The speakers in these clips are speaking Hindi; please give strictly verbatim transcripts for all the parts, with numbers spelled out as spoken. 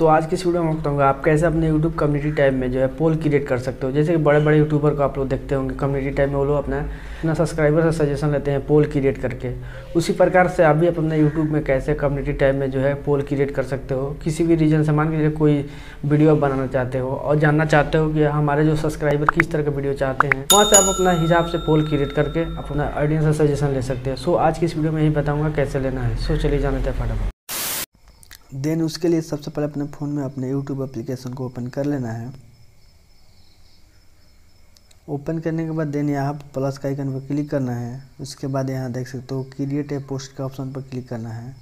सो so, आज की वीडियो में बताऊंगा आप कैसे अपने YouTube कम्युनिटी टैब में जो है पोल क्रिएट कर सकते हो। जैसे कि बड़े बड़े यूट्यूबर को आप लोग देखते होंगे, कम्युनिटी टैब में वो लोग अपना अपना सब्सक्राइबर से सजेशन लेते हैं पोल क्रिएट करके। उसी प्रकार से आप भी अपने YouTube में कैसे कम्युनिटी टैब में जो है पोल क्रिएट कर सकते हो। किसी भी रीजन से, मान लीजिए कोई वीडियो बनाना चाहते हो और जानना चाहते हो कि हमारे जो सब्सक्राइबर किस तरह का वीडियो चाहते हैं, वहाँ से आप अपना हिसाब से पोल क्रिएट करके अपना ऑडियंस से सजेशन ले सकते हो। सो आज की इस वीडियो में यही बताऊँगा कैसे लेना है। सो चलिए जान लेते हैं फटाफट। देन उसके लिए सबसे पहले अपने फ़ोन में अपने YouTube एप्लीकेशन को ओपन कर लेना है। ओपन करने के बाद देन यहाँ प्लस का आइकन पर क्लिक करना है। उसके बाद यहाँ देख सकते हो क्रिएट ए पोस्ट के ऑप्शन पर क्लिक करना है।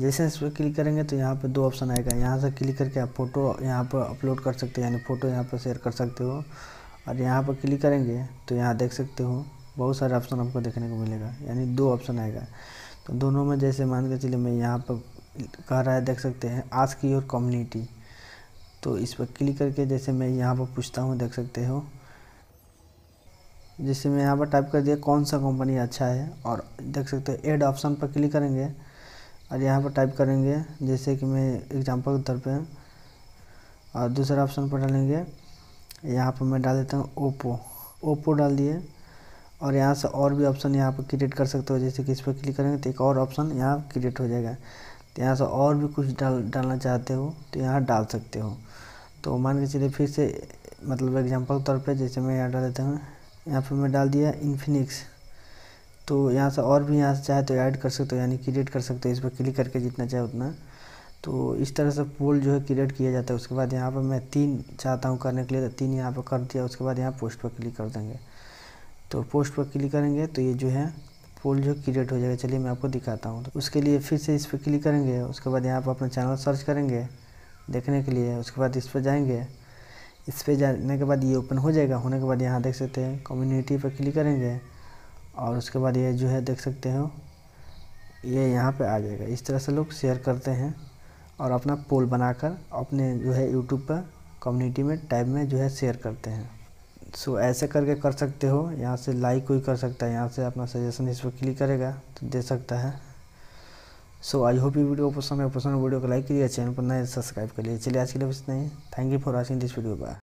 जैसे इस पर क्लिक करेंगे तो यहाँ पर दो ऑप्शन आएगा। यहाँ से क्लिक करके आप फ़ोटो यहाँ पर अपलोड कर सकते हो, यानी फ़ोटो यहाँ पर शेयर कर सकते हो। और यहाँ पर क्लिक करेंगे तो यहाँ देख सकते हो बहुत सारे ऑप्शन आपको देखने को मिलेगा, यानी दो ऑप्शन आएगा। तो दोनों में जैसे मान के चलिए मैं यहाँ पर कह रहा है, देख सकते हैं आस्क योर कम्युनिटी, तो इस पर क्लिक करके जैसे मैं यहाँ पर पूछता हूँ, देख सकते हो जैसे मैं यहाँ पर टाइप कर दिया कौन सा कंपनी अच्छा है, और देख सकते हो एड ऑप्शन पर क्लिक करेंगे और यहाँ पर टाइप करेंगे जैसे कि मैं एग्जांपल के तौर पर, और दूसरा ऑप्शन पर डालेंगे, यहाँ पर मैं डाल देता हूँ ओप्पो ओप्पो डाल दिए। और यहाँ से और भी ऑप्शन यहाँ पर क्रिएट कर सकते हो, जैसे कि इस पर क्लिक करेंगे तो एक और ऑप्शन यहाँ क्रिएट हो जाएगा। तो यहाँ से और भी कुछ डाल डालना चाहते हो तो यहाँ डाल सकते हो। तो मान के चलिए फिर से, मतलब एग्जांपल के तौर पे जैसे मैं यहाँ डाल देता हूँ, यहाँ पर मैं डाल दिया इन्फिनिक्स। तो यहाँ से और भी यहाँ से चाहे तो ऐड कर सकते हो, यानी क्रिएट कर सकते हो इस पर क्लिक करके जितना चाहे उतना। तो इस तरह से पोल जो है क्रिएट किया जाता है। उसके बाद यहाँ पर मैं तीन चाहता हूँ करने के लिए, तो तीन यहाँ पर कर दिया। उसके बाद यहाँ पोस्ट पर क्लिक कर देंगे, तो पोस्ट पर क्लिक करेंगे तो ये जो है पोल जो क्रिएट हो जाएगा। चलिए मैं आपको दिखाता हूँ। तो उसके लिए फिर से इस पर क्लिक करेंगे, उसके बाद यहाँ पर अपना चैनल सर्च करेंगे देखने के लिए। उसके बाद इस पर जाएंगे, इस पर जाने के बाद ये ओपन हो जाएगा। होने के बाद यहाँ देख सकते हैं कम्युनिटी पर क्लिक करेंगे और उसके बाद ये जो है देख सकते हो ये यहाँ पर आ जाएगा। इस तरह से लोग शेयर करते हैं और अपना पोल बनाकर अपने जो है यूट्यूब पर कम्युनिटी में टैब में जो है शेयर करते हैं। सो so, ऐसे करके कर सकते हो। यहाँ से लाइक कोई कर सकता है, यहाँ से अपना सजेशन इस पर क्लिक करेगा तो दे सकता है। सो आई होप ये वीडियो पसंद है। पसंद वीडियो को लाइक करिए, चैनल पर नए सब्सक्राइब करिए। चलिए आज के लिए बस इतना ही। Thank you for watching this video. Bye.